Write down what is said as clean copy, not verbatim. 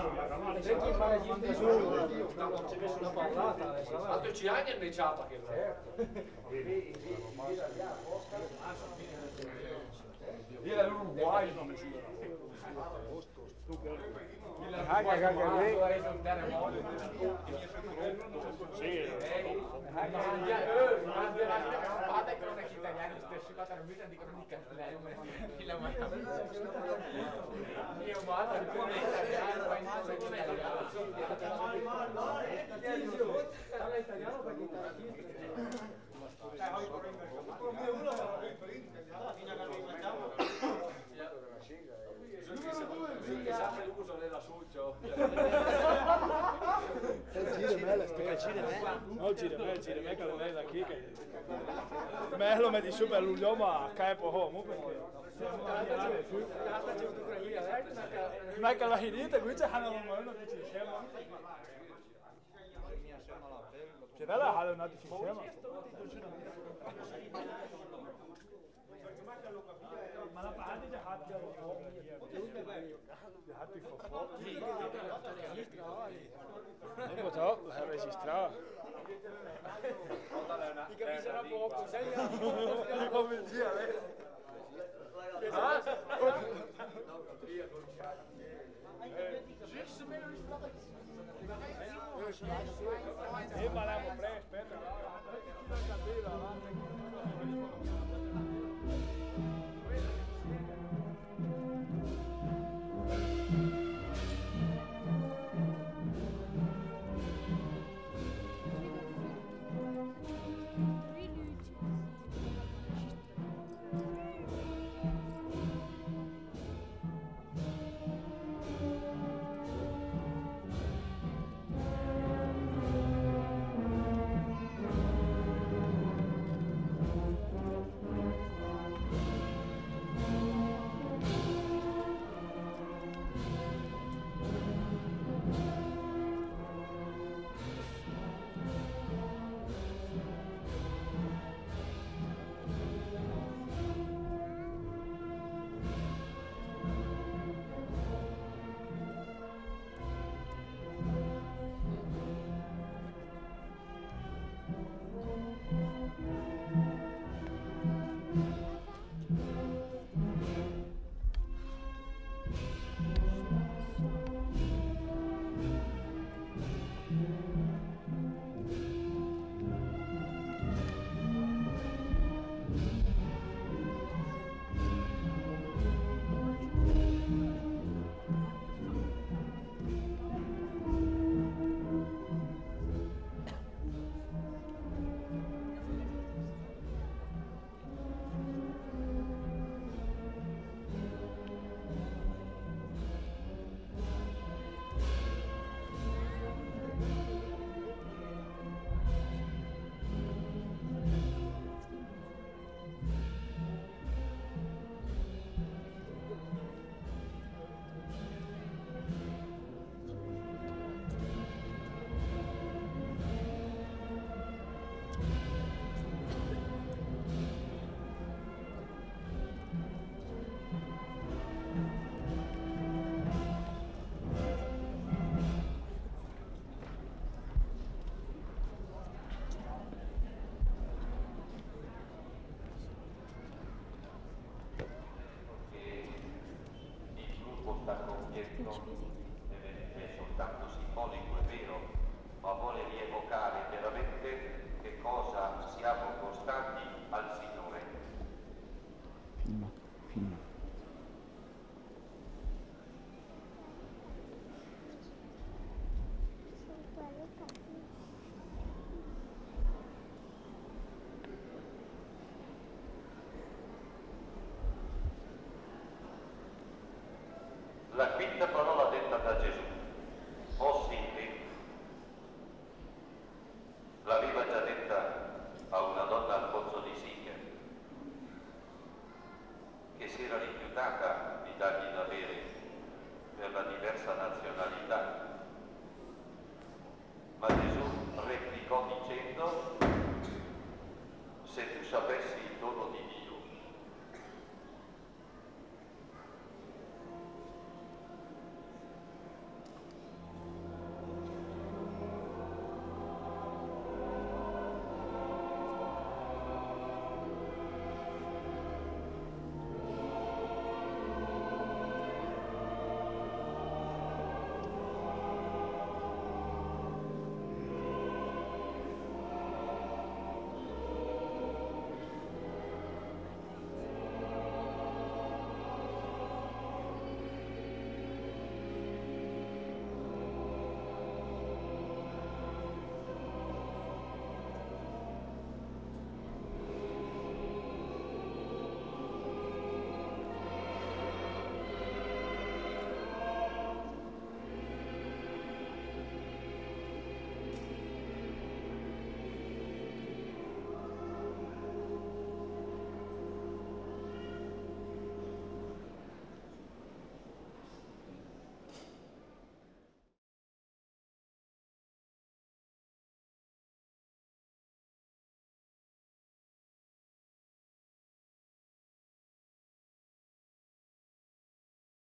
una parlata a 12 anni è necciata che lì l'Uruguay non ci sempre l'uso dell'asciutto. Gire me che non è da chi che Mello mi dice per l'uglio ma capo comunque ma che la finita qui c'è hanno un mondo che ci siamo c'è bella hanno un altro ci siamo ما انا بعدي جهات جوه جهات في فوق ecco ciao l'ha registrato ti capisera poco sai come dia lei ah e ma la compre aspetta è soltanto simbolico, è vero, ma vuole rievocare veramente che cosa siamo costati al Signore. Filma. La quinta parola detta da Gesù, o sì, l'aveva già detta a una donna al pozzo di Sicar, che si era rifiutata di dargli da bere per la diversa nazionalità. Ma Gesù replicò dicendo: se tu sapessi